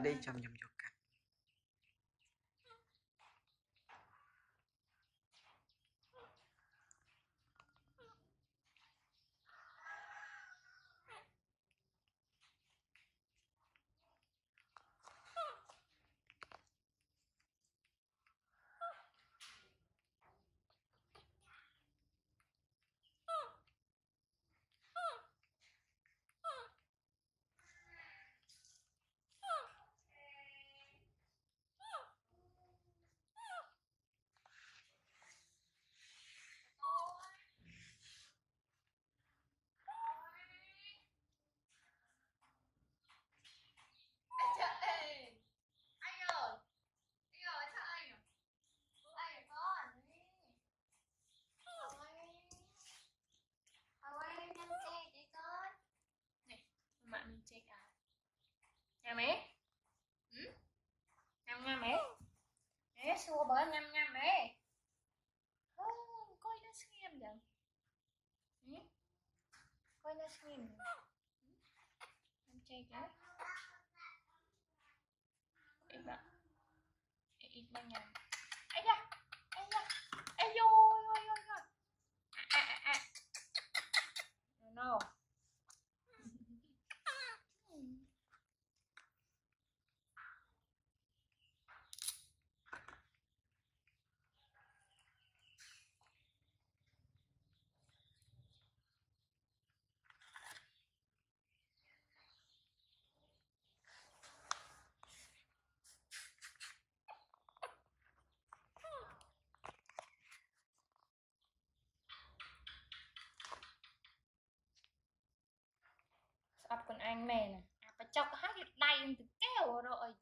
tadi jam-jam juga. Xua bữa nhăm nhăm ấy, coi nó xem vậy, coi nó xem, ăn chơi chứ, ít bao nhiêu, ấy da, ôi, no. Còn anh mẹ này phải cho cái hát đầy từ kéo rồi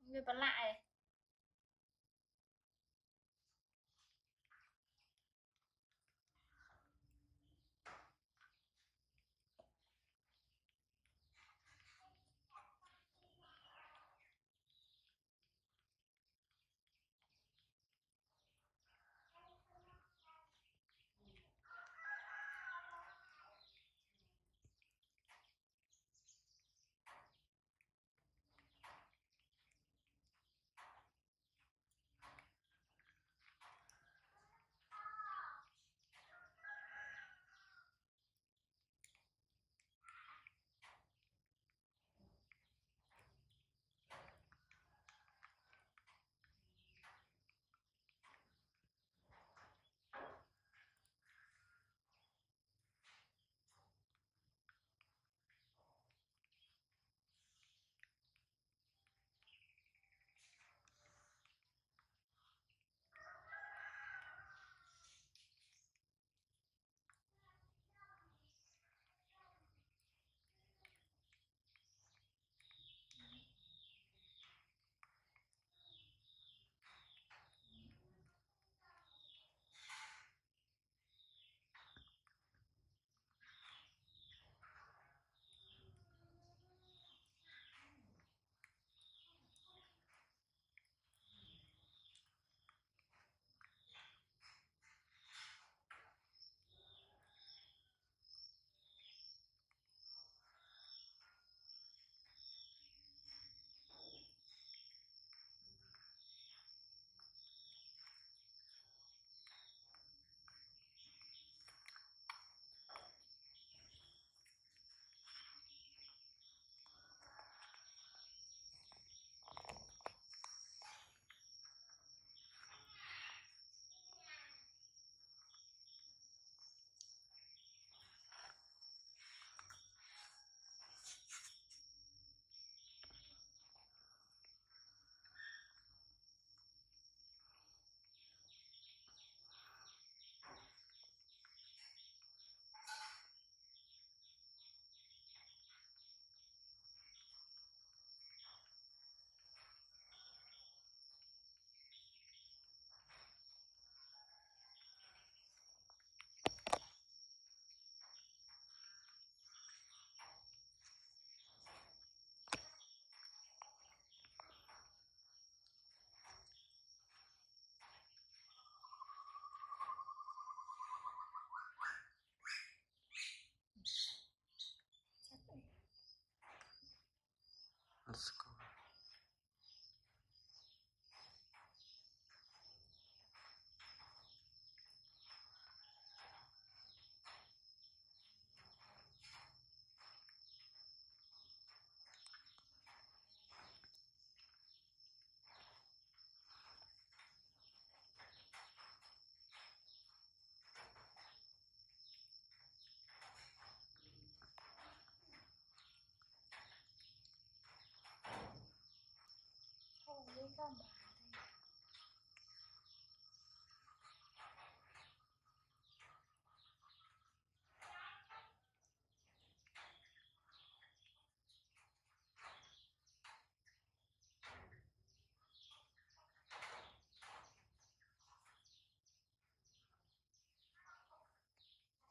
người còn lại con bà thôi.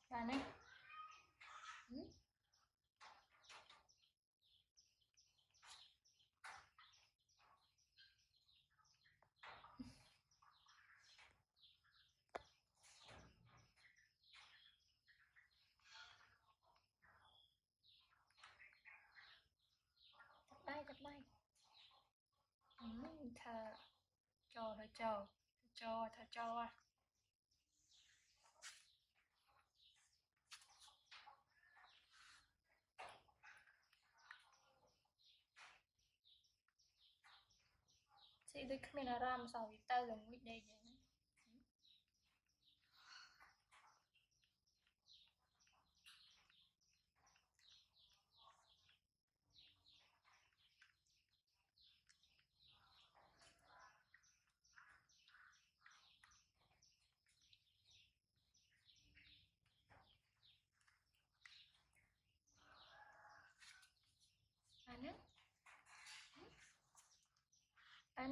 Bạn ấy. Thờ cho chị đi camera ram sau thì tao dùng quýt đây vậy. Anh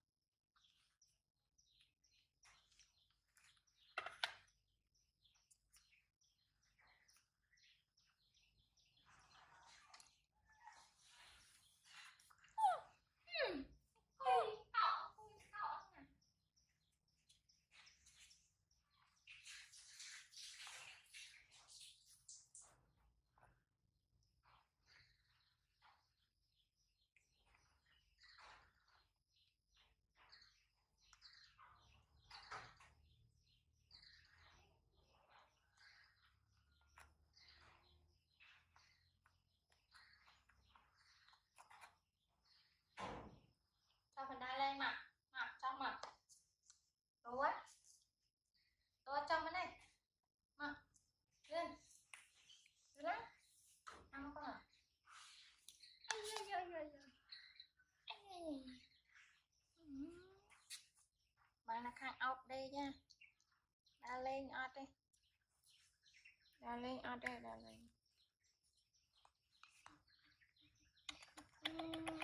Khang out đây nha, đã lên out đây.